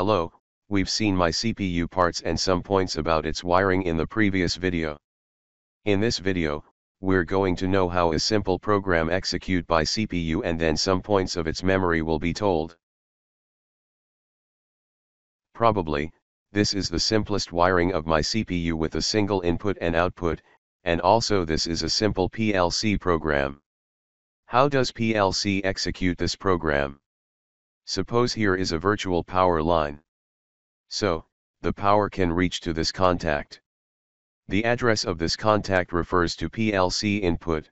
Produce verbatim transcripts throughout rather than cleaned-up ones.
Hello, we've seen my C P U parts and some points about its wiring in the previous video. In this video, we're going to know how a simple program execute by C P U and then some points of its memory will be told. Probably, this is the simplest wiring of my C P U with a single input and output, and also this is a simple P L C program. How does P L C execute this program? Suppose here is a virtual power line. So, the power can reach to this contact. The address of this contact refers to P L C input.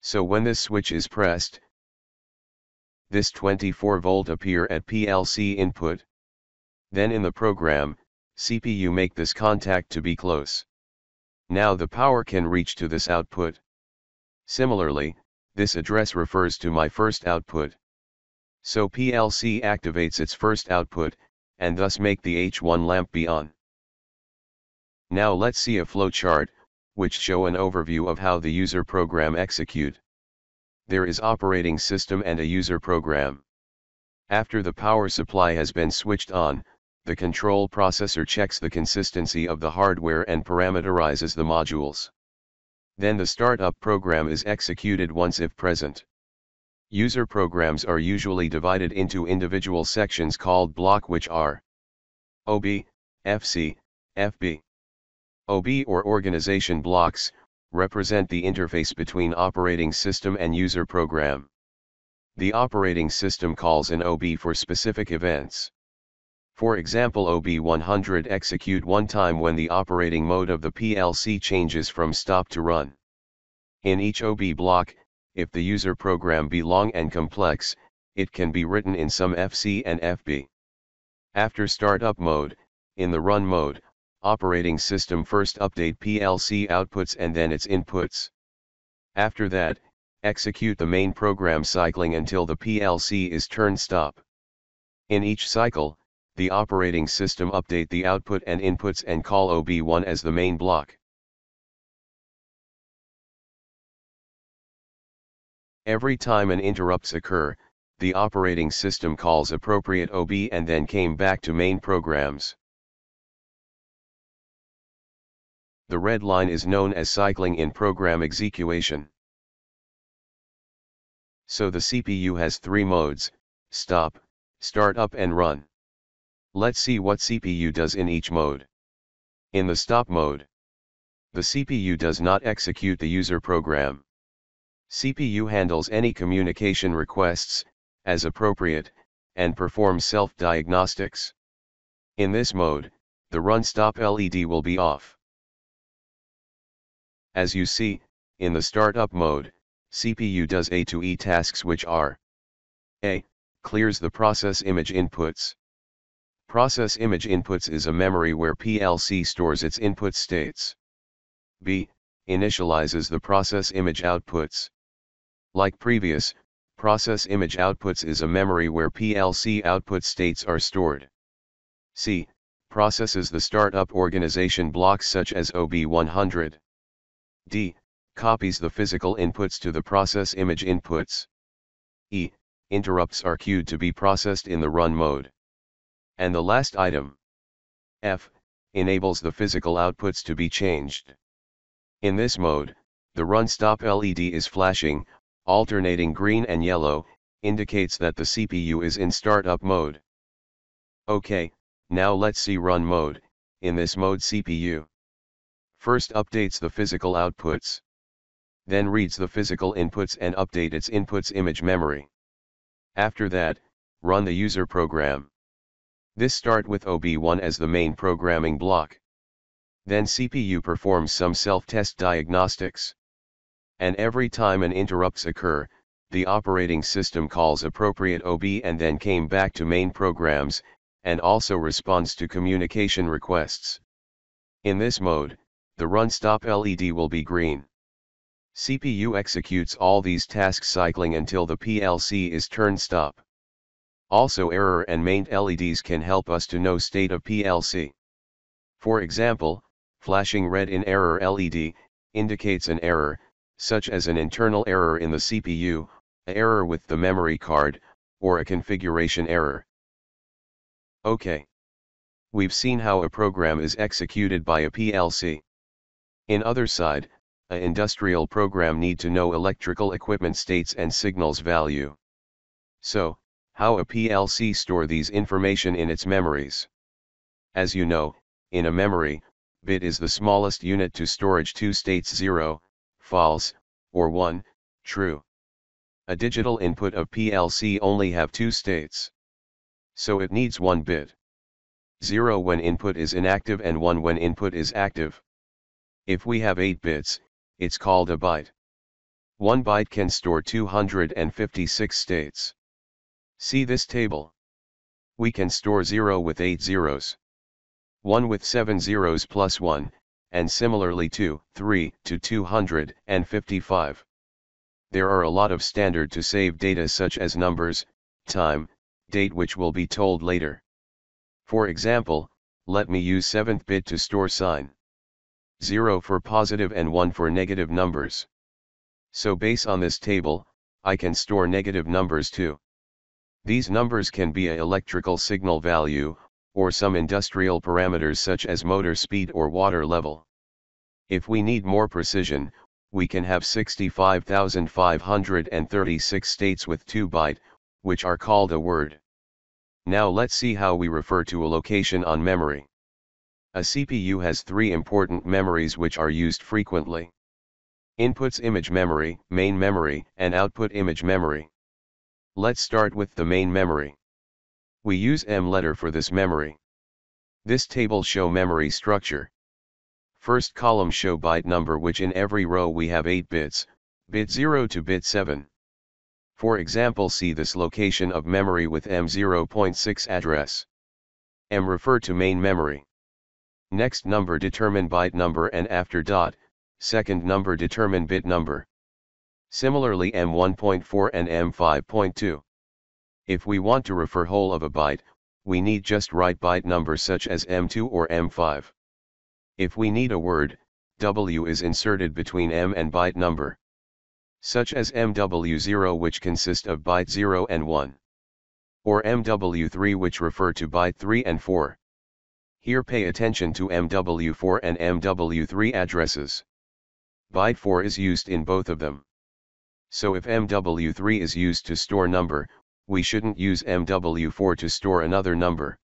So when this switch is pressed, this twenty-four volt appear at P L C input. Then in the program, C P U make this contact to be close. Now the power can reach to this output. Similarly, this address refers to my first output. So P L C activates its first output, and thus make the H one lamp be on. Now let's see a flowchart, which show an overview of how the user program execute. There is operating system and a user program. After the power supply has been switched on, the control processor checks the consistency of the hardware and parameterizes the modules. Then the startup program is executed once if present. User programs are usually divided into individual sections called block, which are O B, F C, F B. O B or organization blocks represent the interface between operating system and user program. The operating system calls an O B for specific events. For example, O B one hundred execute one time when the operating mode of the P L C changes from stop to run. In each O B block, if the user program be long and complex, it can be written in some F C and F B. After startup mode, in the run mode, operating system first update P L C outputs and then its inputs. After that, execute the main program cycling until the P L C is turned stop. In each cycle, the operating system update the output and inputs and call O B one as the main block. Every time an interrupts occur, the operating system calls appropriate O B and then came back to main programs. The red line is known as cycling in program execution. So the C P U has three modes: stop, start up and run. Let's see what C P U does in each mode. In the stop mode, the C P U does not execute the user program. C P U handles any communication requests, as appropriate, and performs self-diagnostics. In this mode, the run-stop L E D will be off. As you see, in the startup mode, C P U does A to E tasks, which are: A. Clears the process image inputs. Process image inputs is a memory where P L C stores its input states. B. Initializes the process image outputs. Like previous, process image outputs is a memory where P L C output states are stored. C. Processes the startup organization blocks such as O B one hundred. D. Copies the physical inputs to the process image inputs. E. Interrupts are queued to be processed in the run mode. And the last item, F. Enables the physical outputs to be changed. In this mode, the run-stop L E D is flashing, alternating green and yellow, indicates that the C P U is in startup mode. Okay, now let's see run mode. In this mode, C P U first updates the physical outputs, then reads the physical inputs and update its inputs image memory. After that, run the user program. This start with O B one as the main programming block. Then C P U performs some self-test diagnostics. And every time an interrupts occur, the operating system calls appropriate O B and then came back to main programs, and also responds to communication requests. In this mode, the run-stop L E D will be green. C P U executes all these tasks cycling until the P L C is turned stop. Also, error and main L E Ds can help us to know state of P L C. For example, flashing red in error L E D indicates an error, such as an internal error in the C P U, an error with the memory card, or a configuration error. Okay. We've seen how a program is executed by a P L C. In other side, a industrial program need to know electrical equipment states and signals value. So, how a P L C store these information in its memories? As you know, in a memory, bit is the smallest unit to storage two states zero, false, or one, true. A digital input of P L C only have two states. So it needs one bit. zero when input is inactive and one when input is active. If we have eight bits, it's called a byte. one byte can store two hundred fifty-six states. See this table. We can store zero with eight zeros, one with seven zeros plus one, and similarly two, three, to two hundred fifty-five. There are a lot of standard to save data such as numbers, time, date, which will be told later. For example, let me use seventh bit to store sign. zero for positive and one for negative numbers. So based on this table, I can store negative numbers too. These numbers can be a electrical signal value, or some industrial parameters such as motor speed or water level. If we need more precision, we can have sixty-five thousand five hundred thirty-six states with two byte, which are called a word. Now let's see how we refer to a location on memory. A C P U has three important memories which are used frequently. Inputs image memory, main memory, and output image memory. Let's start with the main memory. We use M letter for this memory. This table show memory structure. First column show byte number, which in every row we have eight bits, bit zero to bit seven. For example, see this location of memory with M zero point six address. M refer to main memory. Next number determine byte number, and after dot, second number determine bit number. Similarly M one point four and M five point two. If we want to refer whole of a byte, we need just write byte number such as M two or M five. If we need a word, W is inserted between M and byte number, such as M W zero, which consists of byte zero and one, or M W three, which refer to byte three and four. Here pay attention to M W four and M W three addresses. Byte four is used in both of them. So if M W three is used to store number, we shouldn't use M W four to store another number.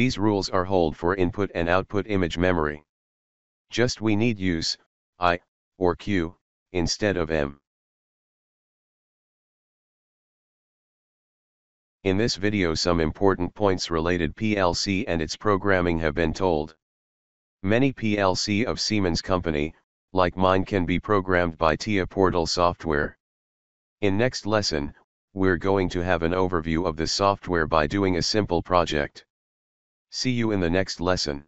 These rules are hold for input and output image memory. Just we need use I or Q instead of M. In this video, some important points related P L C and its programming have been told. Many P L C of Siemens company, like mine, can be programmed by T I A Portal software. In next lesson, we're going to have an overview of the software by doing a simple project. See you in the next lesson.